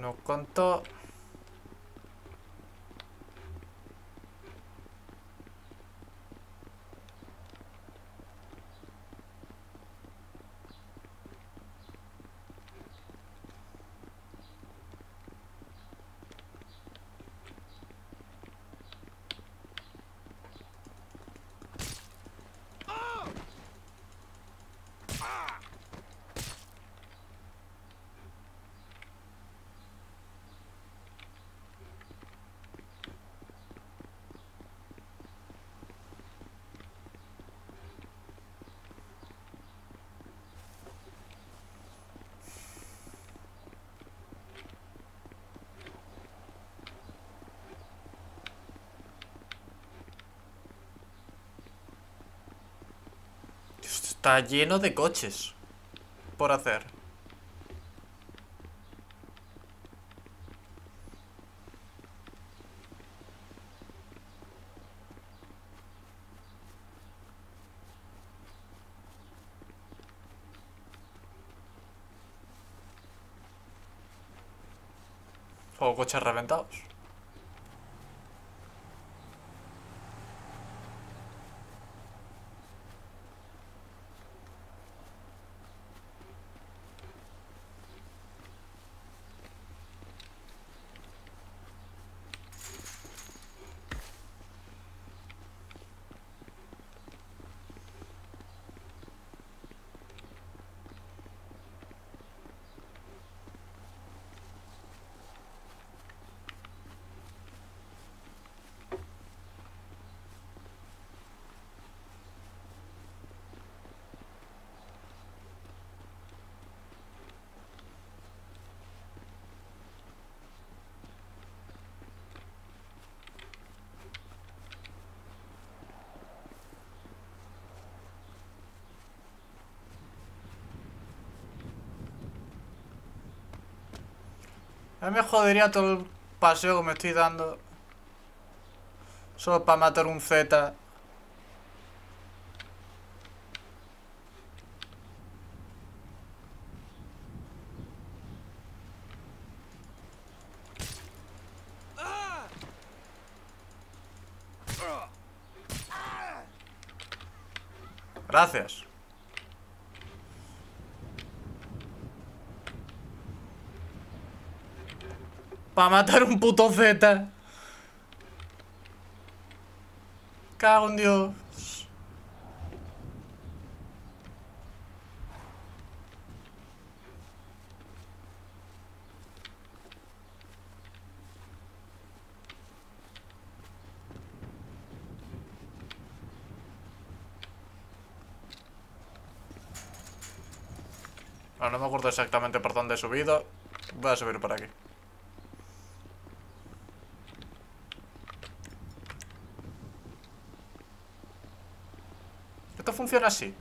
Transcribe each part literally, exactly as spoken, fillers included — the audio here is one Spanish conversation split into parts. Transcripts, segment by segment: No contó. Está lleno de coches por hacer. O coches reventados. A mí me jodería todo el paseo que me estoy dando solo para matar un Z. Gracias. Para matar un puto Z. Cago en Dios. Ahora no me acuerdo exactamente por dónde he subido. Voy a subir por aquí. Funciona así.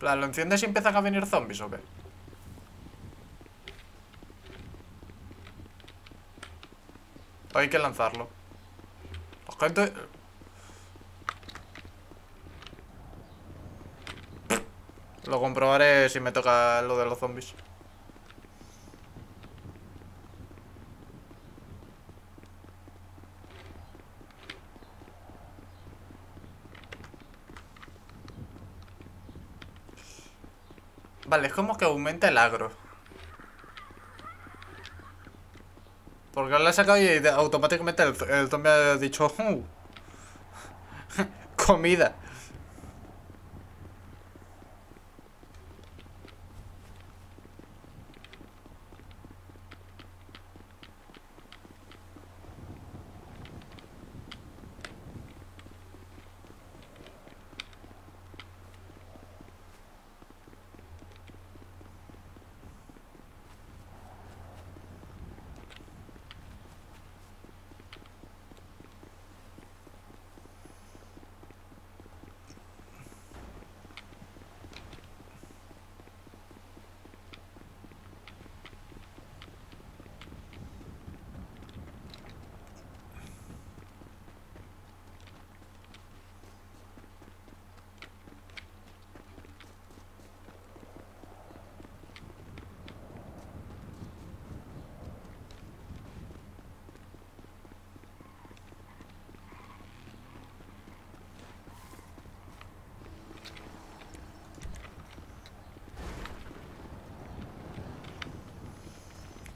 Plan, lo enciendes y empiezan a venir zombies, ¿o qué? Hay que lanzarlo. La gente... Lo comprobaré si me toca lo de los zombies. Vale, es como que aumenta el agro. Porque lo he sacado y automáticamente el, el zombie ha dicho uh, comida.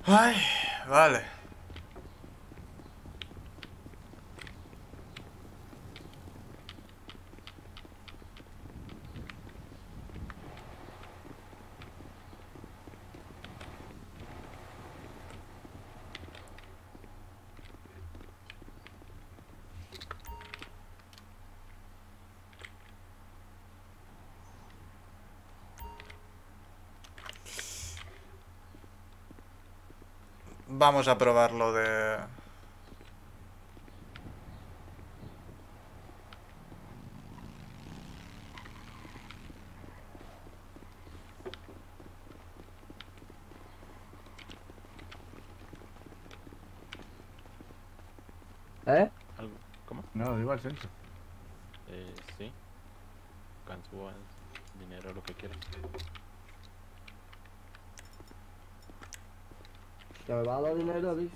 Ay, vale. Vamos a probarlo de... ¿Eh? ¿Algo? ¿Cómo? No, digo al censo. Eh, sí. Cantúa, dinero, lo que quieras. ¿Te me va a dar dinero, dice?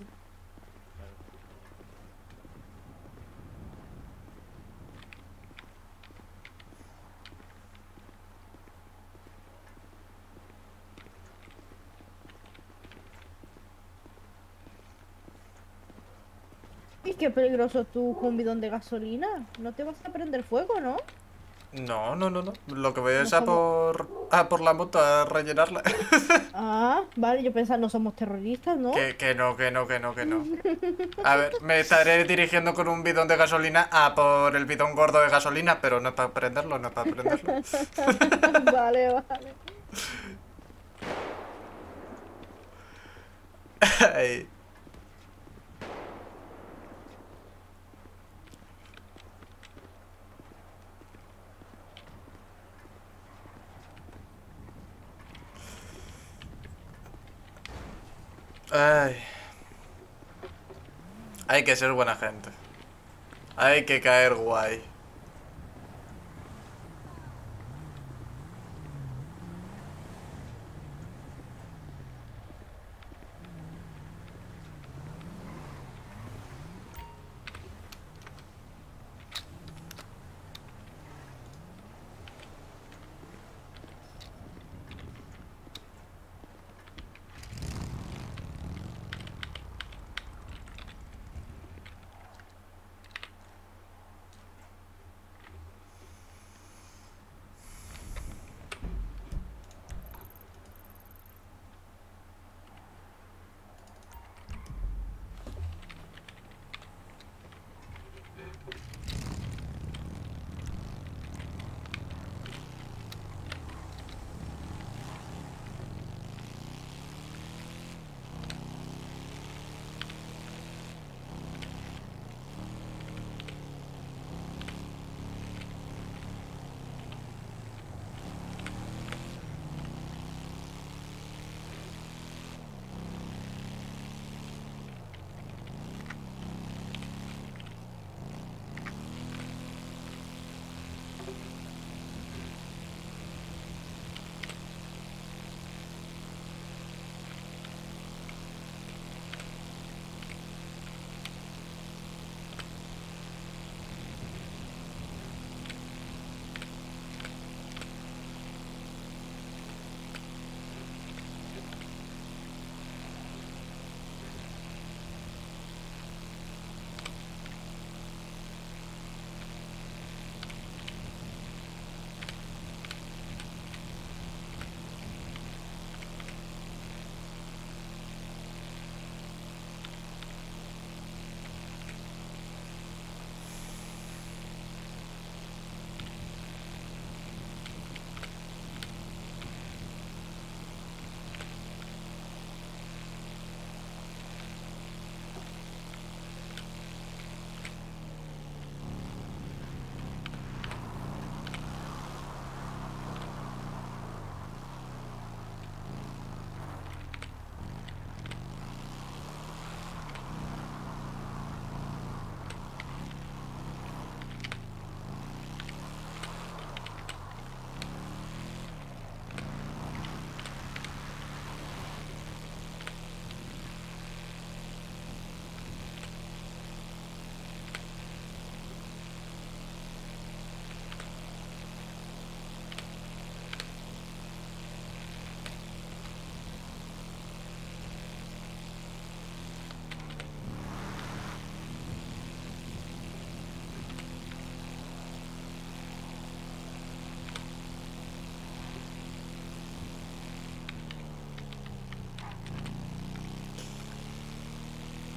¿Y qué peligroso tu combidón de gasolina? ¿No te vas a prender fuego, no? No, no, no, no. Lo que voy es a por... Ah, por la moto, a rellenarla. Ah, vale, yo pensaba, no somos terroristas, ¿no? Que, que no, que no, que no, que no. A ver, me estaré dirigiendo con un bidón de gasolina a por el bidón gordo de gasolina, pero no es para prenderlo, no es para prenderlo. Vale, vale. Ay. Ay. Hay que ser buena gente. Hay que caer guay.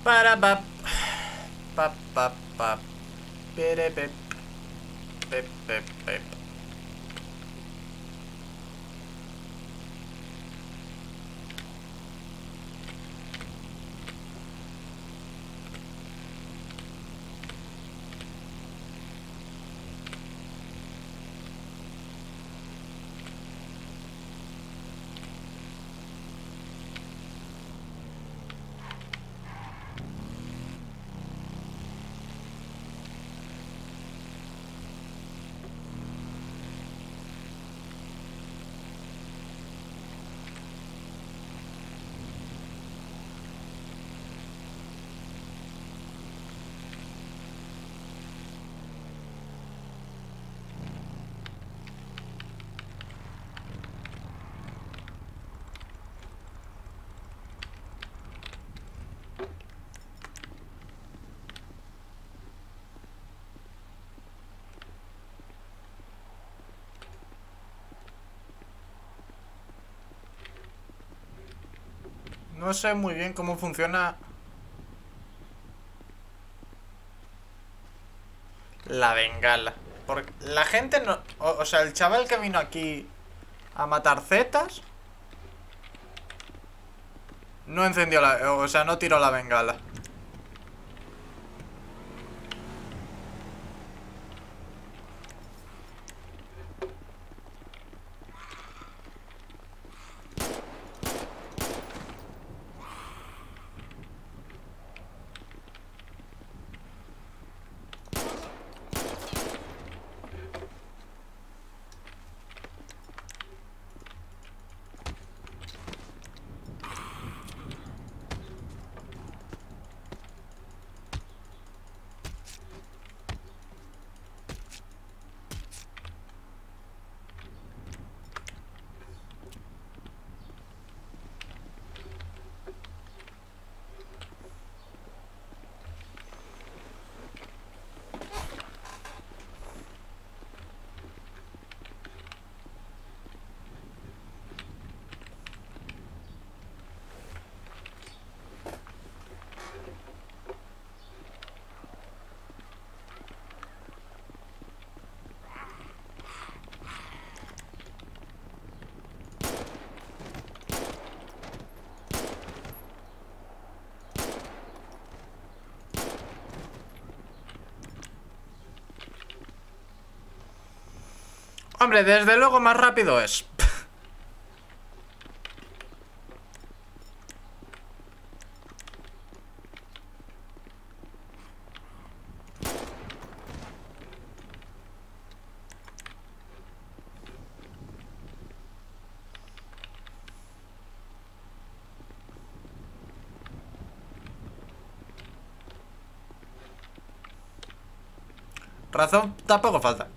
Para pap pap pap pap pere pep pep pep pep. No sé muy bien cómo funciona la bengala. Porque la gente no... O, o sea, el chaval que vino aquí a matar zetas no encendió la... O sea, no tiró la bengala. Hombre, desde luego más rápido es. Razón tampoco falta.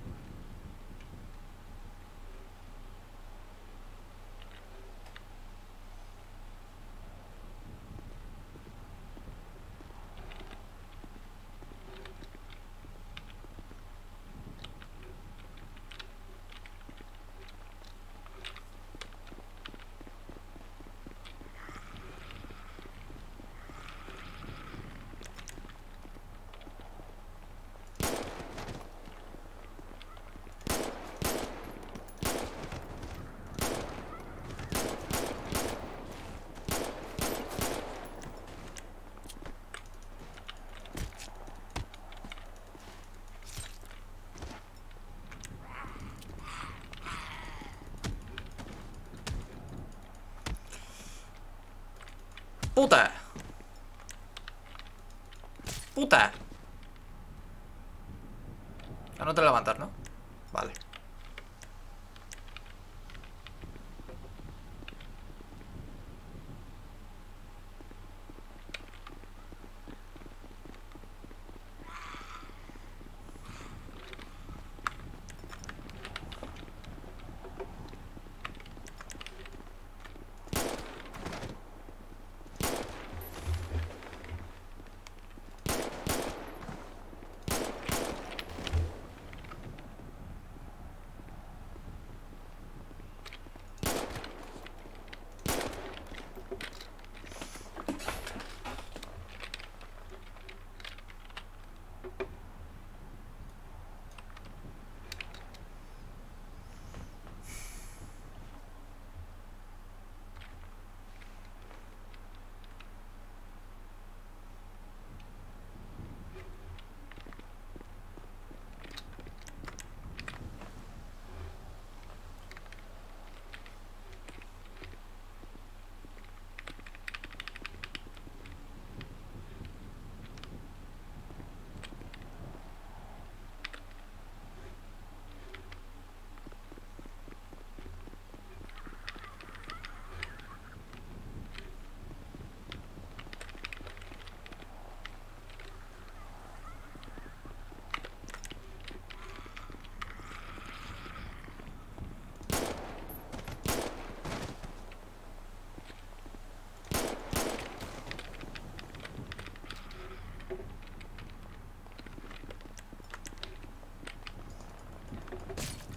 Puta. Puta. Ah, no te levantas, ¿no? Vale.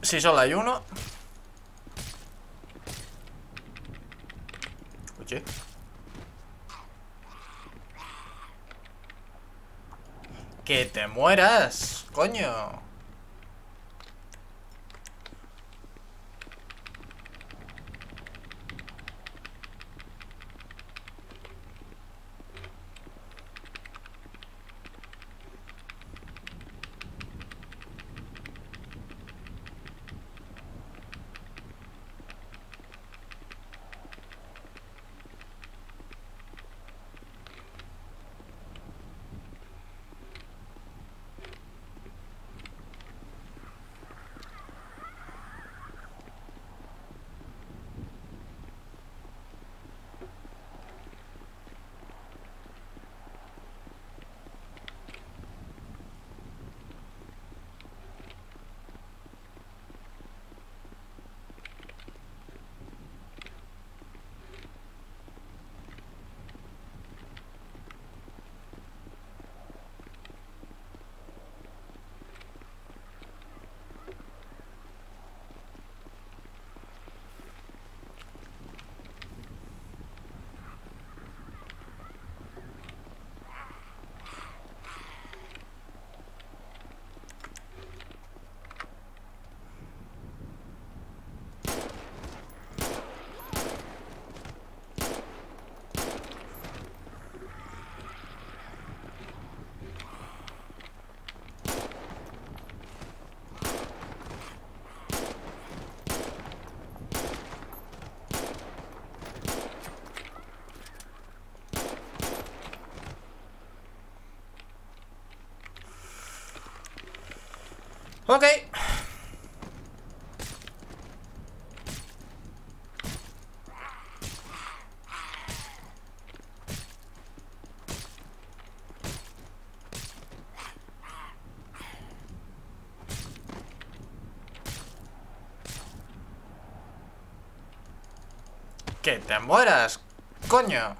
Si solo hay uno. Oye. ¡Que te mueras! ¡Coño! Ok. Que te mueras, coño.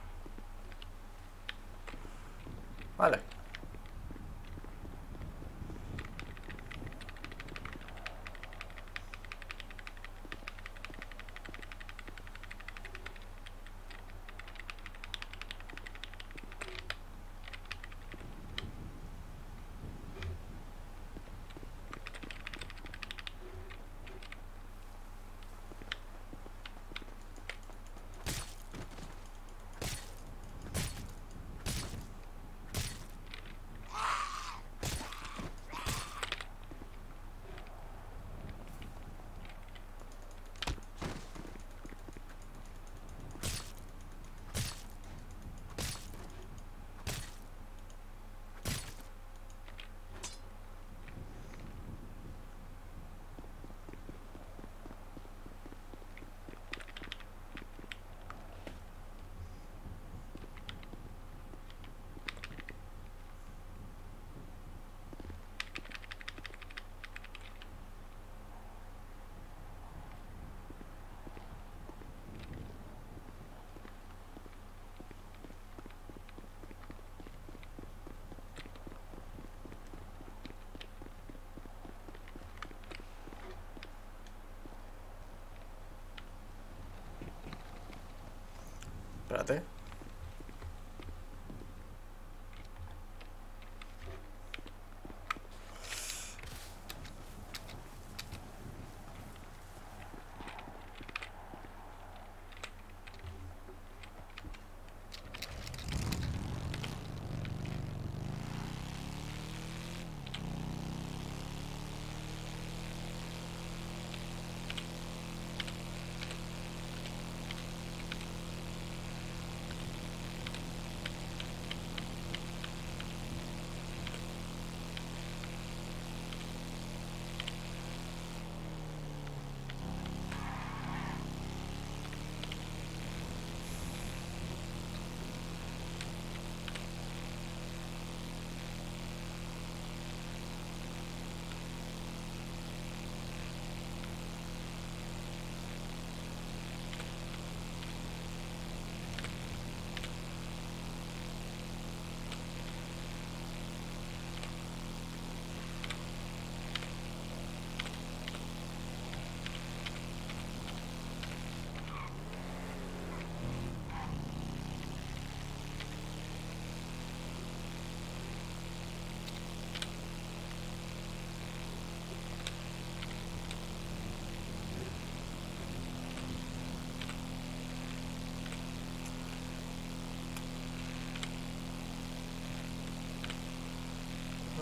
Vale. Espérate.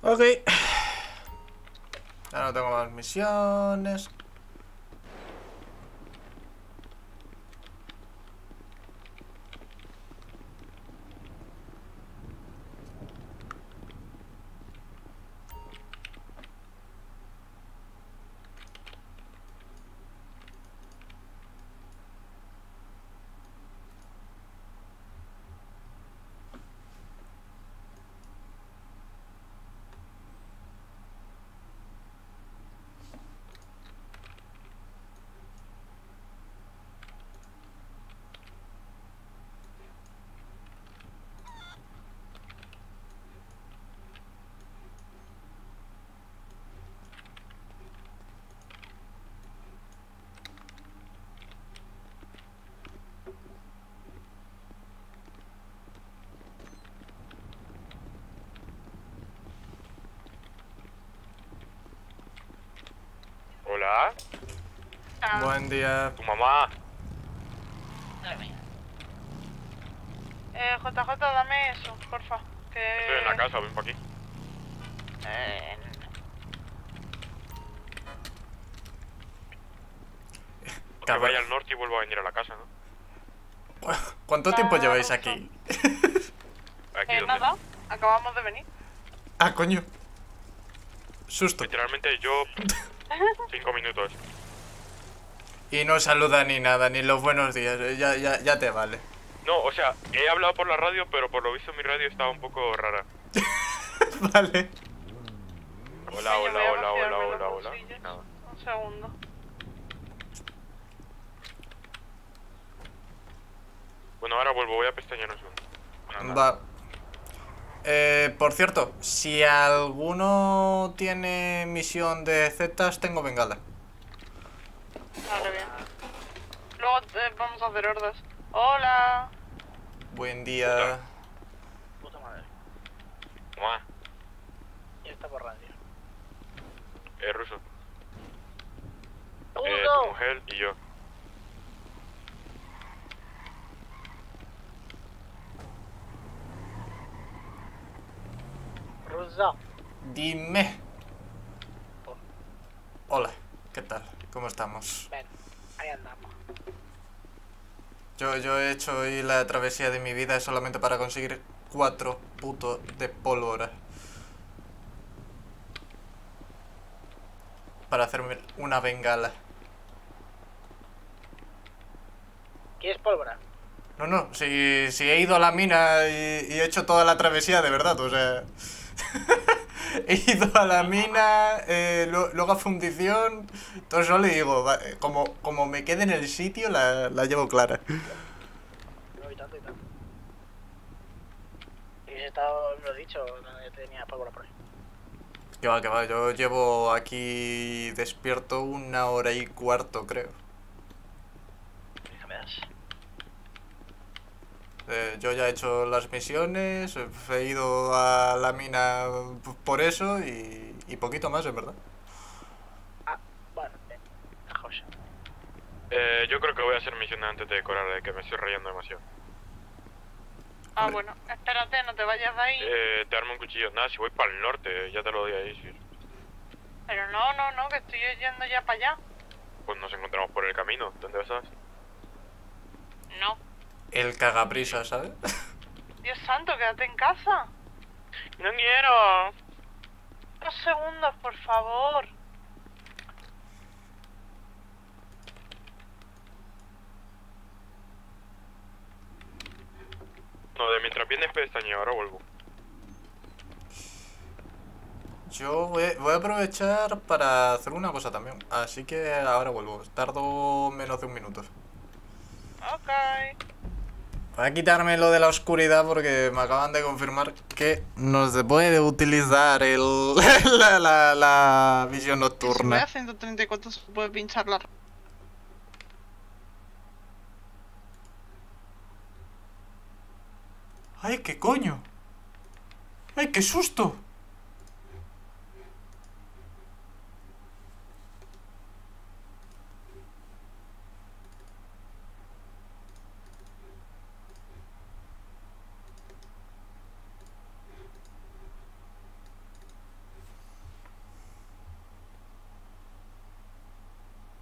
Ok, ya no tengo más misiones. Hola. Ah. Buen día. ¿Tu mamá? Eh, J J, dame eso, porfa. Que... Estoy en la casa, ven para aquí. Eh... Que vaya al norte y vuelvo a venir a la casa, ¿no? ¿Cuánto tiempo ah, lleváis aquí? Aquí eh, nada, acabamos de venir. Ah, coño. Susto. Literalmente yo... Cinco minutos. Y no saluda ni nada, ni los buenos días, ya, ya, ya te vale. No, o sea, he hablado por la radio, pero por lo visto mi radio estaba un poco rara. Vale. Hola, sí, hola, hola, hola, hola, hola, hola. Un segundo. Bueno, ahora vuelvo, voy a pestañear un segundo. Nada. Va. Eh, por cierto, si alguno tiene misión de Zetas, tengo bengala. Vale, bien. Luego eh, vamos a hacer hordas. Hola. Buen día. Puta madre. Mua. Ya está por radio. Eh, ruso. Uh, eh, no. Tu mujer y yo. Rosa. Dime. Hola, ¿qué tal? ¿Cómo estamos? Ven, ahí andamos. Yo, yo he hecho hoy la travesía de mi vida solamente para conseguir cuatro putos de pólvora. Para hacerme una bengala. ¿Quieres pólvora? No, no, si, si he ido a la mina y, y he hecho toda la travesía de verdad, o sea... he ido a la mina, eh, lo, luego a fundición... Entonces yo le digo, como, como me quede en el sitio, la, la llevo clara. No, y tanto, y tanto. Y he estado, lo he dicho, no tenía pólvora por ahí. Que va, que va, yo llevo aquí despierto una hora y cuarto, creo. Déjame dar. Eh, yo ya he hecho las misiones, he ido a la mina por eso y, y poquito más, en verdad. Ah, bueno, eh, eh, yo creo que voy a hacer misiones antes de decorar, eh, que me estoy rayando demasiado. Ah, hombre. Bueno, espérate, no te vayas de ahí. Eh, te armo un cuchillo. Nada, si voy para el norte, ya te lo doy ahí, sí. Pero no, no, no, que estoy yendo ya para allá. Pues nos encontramos por el camino, ¿dónde vas? No. El cagaprisa, ¿sabes? Dios santo, quédate en casa. No quiero. Dos segundos, por favor. No, de mientras vienes pestaña, ahora vuelvo. Yo voy, voy a aprovechar para hacer una cosa también, así que ahora vuelvo. Tardo menos de un minuto. Ok. Voy a quitarme lo de la oscuridad porque me acaban de confirmar que no se puede utilizar el, la, la, la visión nocturna. Si me da ciento treinta y cuatro se puede pinchar la... ¡Ay, qué coño! ¡Ay, qué susto!